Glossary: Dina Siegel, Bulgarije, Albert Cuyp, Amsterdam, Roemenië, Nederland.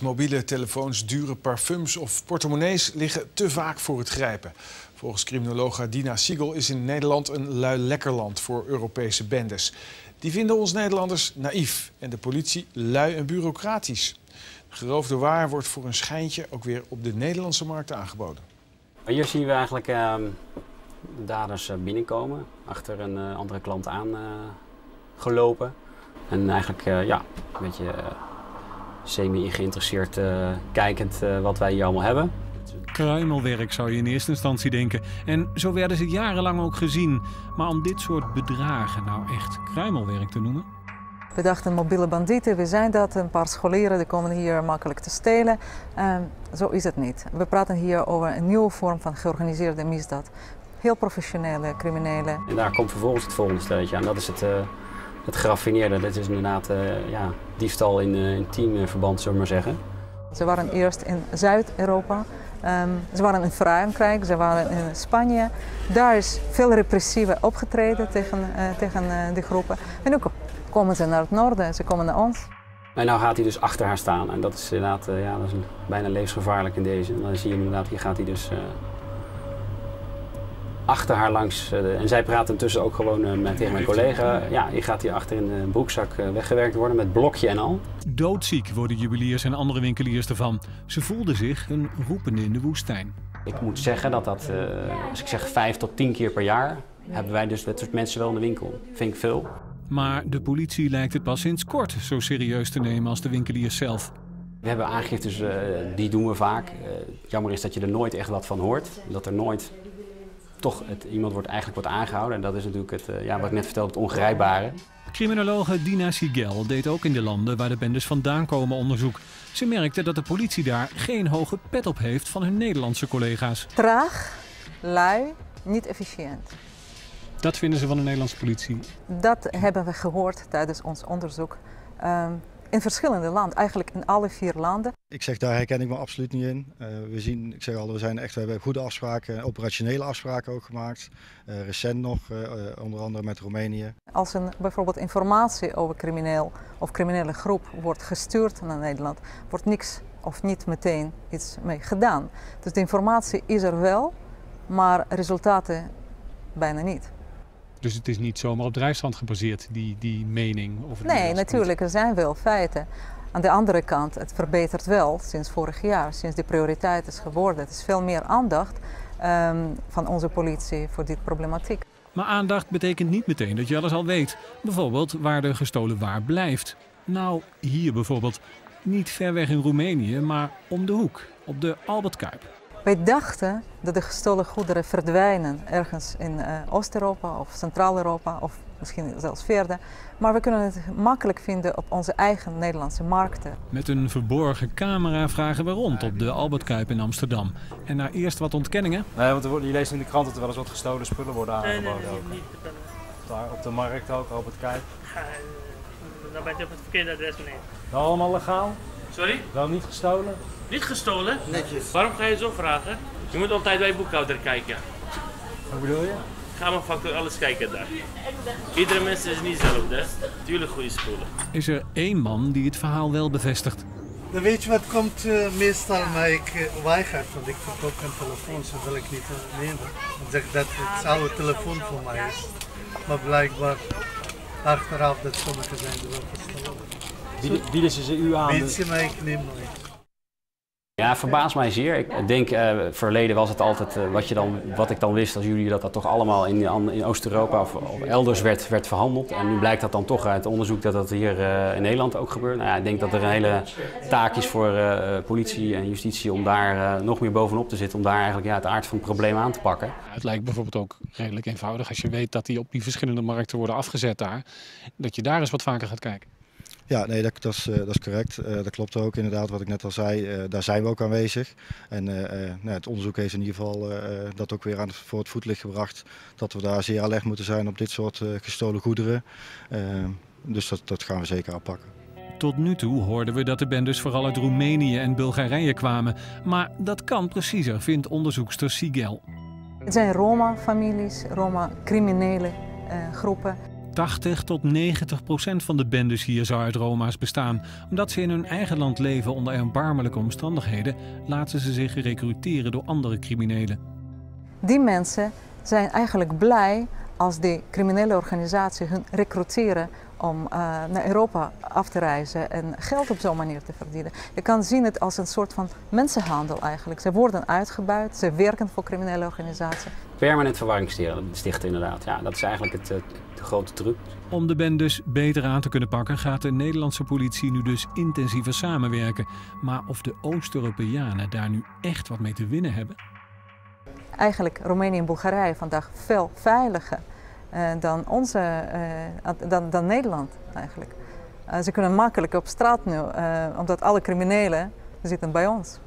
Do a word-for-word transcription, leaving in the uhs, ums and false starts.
Mobiele telefoons, dure parfums of portemonnees liggen te vaak voor het grijpen. Volgens criminologe Dina Siegel is in Nederland een lui-lekkerland voor Europese bendes. Die vinden ons Nederlanders naïef en de politie lui en bureaucratisch. Geroofde waar wordt voor een schijntje ook weer op de Nederlandse markt aangeboden. Hier zien we eigenlijk uh, daders binnenkomen, achter een uh, andere klant aangelopen. Uh, en eigenlijk uh, ja, een beetje... Uh, semi-geïnteresseerd uh, kijkend uh, wat wij hier allemaal hebben. Kruimelwerk zou je in eerste instantie denken. En zo werden ze jarenlang ook gezien. Maar om dit soort bedragen nou echt kruimelwerk te noemen? We dachten mobiele bandieten, we zijn dat. Een paar scholieren die komen hier makkelijk te stelen. Uh, zo is het niet. We praten hier over een nieuwe vorm van georganiseerde misdaad. Heel professionele criminelen. En daar komt vervolgens het volgende steentje aan. Dat is het... Uh... Het geraffineerde, dat is inderdaad uh, ja, diefstal in, uh, in teamverband, zullen we maar zeggen. Ze waren eerst in Zuid-Europa, um, ze waren in Frankrijk, ze waren in Spanje. Daar is veel repressieve opgetreden tegen, uh, tegen uh, die groepen. En nu komen ze naar het noorden, ze komen naar ons. En nou gaat hij dus achter haar staan en dat is inderdaad uh, ja, dat is een, bijna levensgevaarlijk in deze. En dan zie je inderdaad, hier gaat hij dus... Uh, achter haar langs, en zij praat intussen ook gewoon met, tegen mijn collega. Ja, hier gaat hij achter in de broekzak weggewerkt worden met blokje en al. Doodziek worden juweliers en andere winkeliers ervan. Ze voelden zich een roepende in de woestijn. Ik moet zeggen dat dat, uh, als ik zeg vijf tot tien keer per jaar, hebben wij dus dat soort mensen wel in de winkel. Vind ik veel. Maar de politie lijkt het pas sinds kort zo serieus te nemen als de winkeliers zelf. We hebben aangiftes, uh, die doen we vaak. Uh, jammer is dat je er nooit echt wat van hoort, dat er nooit... Toch, het, iemand wordt eigenlijk wordt aangehouden en dat is natuurlijk het, ja, wat ik net vertelde, het ongrijpbare. Criminologe Dina Siegel deed ook in de landen waar de bendes vandaan komen onderzoek. Ze merkte dat de politie daar geen hoge pet op heeft van hun Nederlandse collega's. Traag, lui, niet efficiënt. Dat vinden ze van de Nederlandse politie? Dat hebben we gehoord tijdens ons onderzoek. Um, In verschillende landen, eigenlijk in alle vier landen. Ik zeg, daar herken ik me absoluut niet in. Uh, we zien, ik zeg al, we, zijn echt, we hebben goede afspraken, operationele afspraken ook gemaakt. Uh, recent nog, uh, onder andere met Roemenië. Als een, bijvoorbeeld informatie over crimineel of criminele groep wordt gestuurd naar Nederland, wordt niks of niet meteen iets mee gedaan. Dus de informatie is er wel, maar resultaten bijna niet. Dus het is niet zomaar op drijfstand gebaseerd, die, die mening? Of nee, natuurlijk. Er zijn wel feiten. Aan de andere kant, het verbetert wel sinds vorig jaar, sinds de prioriteit is geworden. Het is veel meer aandacht um, van onze politie voor dit problematiek. Maar aandacht betekent niet meteen dat je alles al weet. Bijvoorbeeld waar de gestolen waar blijft. Nou, hier bijvoorbeeld. Niet ver weg in Roemenië, maar om de hoek, op de Albert Cuyp. Wij dachten dat de gestolen goederen verdwijnen ergens in uh, Oost-Europa of Centraal-Europa of misschien zelfs verder. Maar we kunnen het makkelijk vinden op onze eigen Nederlandse markten. Met een verborgen camera vragen we rond op de Albert Cuyp in Amsterdam. En na eerst wat ontkenningen. Nee, want je leest in de krant dat er wel eens wat gestolen spullen worden aangeboden. Nee, nee, nee, niet. Daar op de markt ook, Albert Cuyp. Ja, dan ben je op het verkeerde adres, meneer. Dat allemaal legaal? Sorry? Wel niet gestolen? Niet gestolen? Netjes. Waarom ga je zo vragen? Je moet altijd bij boekhouder kijken. Wat bedoel je? Ga maar factuur alles kijken daar. Iedere mens is niet hetzelfde. Tuurlijk goede spullen. Is er één man die het verhaal wel bevestigt? Dan weet je wat komt uh, meestal, maar ik uh, weiger, want ik verkoop geen telefoon, zo wil ik niet nemen. Ik zeg dat het oude telefoon voor mij is. Maar blijkbaar achteraf dat sommige zijn er wel gestolen. Bieden, bieden ze ze u aan? Bieden ze mij, ik neem nooit. Ja, verbaast mij zeer. Ik denk, uh, verleden was het altijd uh, wat, je dan, wat ik dan wist als jullie, dat dat toch allemaal in, in Oost-Europa of, of elders werd, werd verhandeld. En nu blijkt dat dan toch uit onderzoek dat dat hier uh, in Nederland ook gebeurt. Nou, ja, ik denk dat er een hele taak is voor uh, politie en justitie om daar uh, nog meer bovenop te zitten. Om daar eigenlijk ja, het aard van het probleem aan te pakken. Het lijkt bijvoorbeeld ook redelijk eenvoudig als je weet dat die op die verschillende markten worden afgezet daar. Dat je daar eens wat vaker gaat kijken. Ja, nee, dat, dat, is, dat is correct. Uh, dat klopt ook inderdaad, wat ik net al zei. Uh, daar zijn we ook aanwezig. En uh, uh, nou, het onderzoek heeft in ieder geval uh, dat ook weer aan het, voor het voetlicht gebracht. Dat we daar zeer alert moeten zijn op dit soort uh, gestolen goederen. Uh, dus dat, dat gaan we zeker aanpakken. Tot nu toe hoorden we dat de bendes vooral uit Roemenië en Bulgarije kwamen. Maar dat kan preciezer, vindt onderzoekster Siegel. Het zijn Roma-families, Roma-criminele uh, groepen. tachtig tot negentig procent van de bendes hier zou uit Roma's bestaan. Omdat ze in hun eigen land leven onder erbarmelijke omstandigheden, laten ze zich recruteren door andere criminelen. Die mensen zijn eigenlijk blij als die criminele organisatie hun recruteren om uh, naar Europa af te reizen en geld op zo'n manier te verdienen. Je kan zien het als een soort van mensenhandel eigenlijk. Ze worden uitgebuit, ze werken voor criminele organisaties. Permanent verwarring stichten inderdaad, ja, dat is eigenlijk het, het, de grote truc. Om de bendes beter aan te kunnen pakken gaat de Nederlandse politie nu dus intensiever samenwerken. Maar of de Oost-Europeanen daar nu echt wat mee te winnen hebben? Eigenlijk Roemenië en Bulgarije vandaag veel veiliger uh, dan, onze, uh, dan, dan Nederland eigenlijk. Uh, ze kunnen makkelijk op straat nu, uh, omdat alle criminelen zitten bij ons.